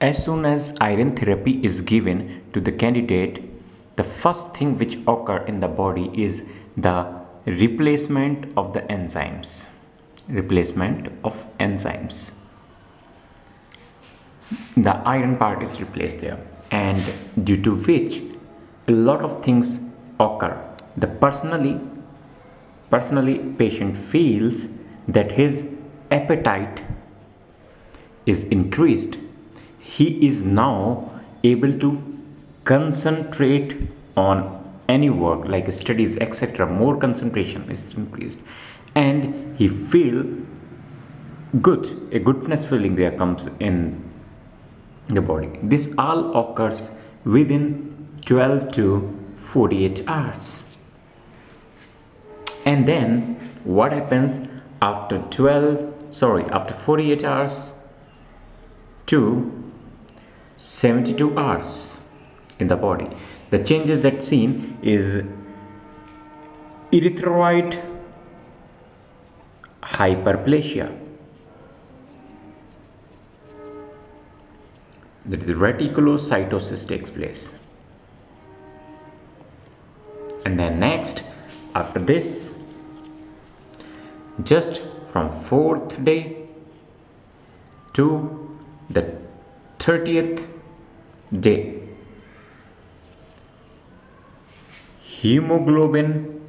As soon as iron therapy is given to the candidate, the first thing which occurs in the body is the replacement of the enzymes. The iron part is replaced there, and due to which a lot of things occur. The personally patient feels that his appetite is increased. He is now able to concentrate on any work like studies, etc. More concentration is increased, and he feel good. A goodness feeling there comes in the body. This all occurs within 12 to 48 hours. And then what happens after 48 hours to 72 hours in the body? The changes that seen is erythroid hyperplasia, that is reticulocytosis takes place. And then next, after this, just from 4th day to the 30th day, hemoglobin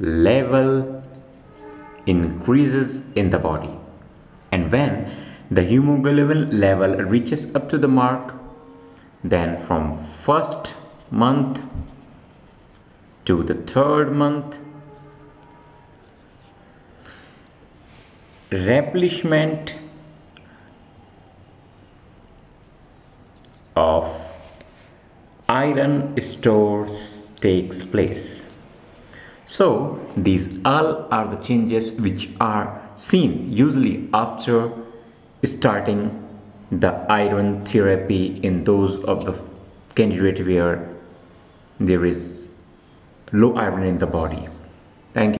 level increases in the body, and when the hemoglobin level reaches up to the mark, then from first month to the third month, replenishment of iron stores takes place. So these all are the changes which are seen usually after starting the iron therapy in those of the candidate where there is low iron in the body. Thank you.